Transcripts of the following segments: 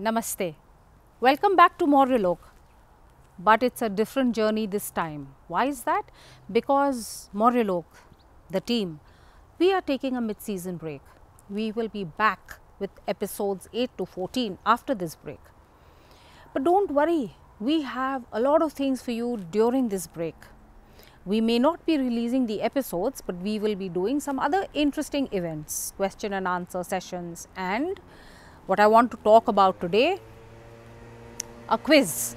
Namaste. Welcome back to Mauryalok, but it's a different journey this time. Why is that? Because Mauryalok, the team, we are taking a mid-season break. We will be back with episodes 8 to 14 after this break. But don't worry, we have a lot of things for you during this break. We may not be releasing the episodes, but we will be doing some other interesting events, question and answer sessions, and what I want to talk about today, a quiz.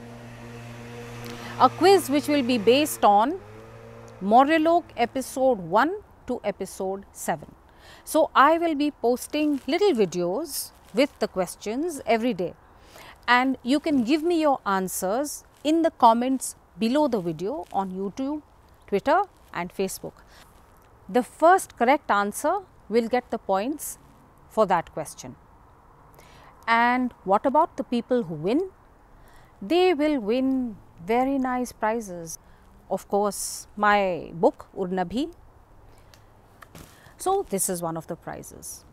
A quiz which will be based on Mauryalok episode 1 to episode 7. So, I will be posting little videos with the questions every day, and you can give me your answers in the comments below the video on YouTube, Twitter and Facebook. The first correct answer will get the points for that question. And what about the people who win? They will win very nice prizes. Of course, my book Urnabhi. So, this is one of the prizes.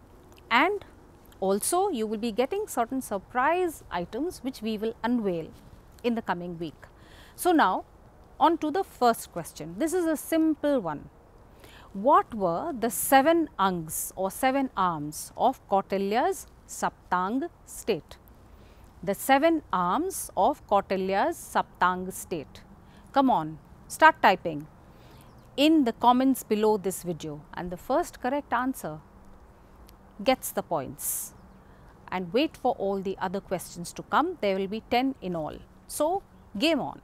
And also, you will be getting certain surprise items which we will unveil in the coming week. So, now on to the first question. This is a simple one. What were the 7 angs or 7 arms of Kautilya's Saptang state? The 7 arms of Kautilya's Saptang state. Come on, start typing in the comments below this video, and the first correct answer gets the points. And wait for all the other questions to come. There will be 10 in all. So, game on.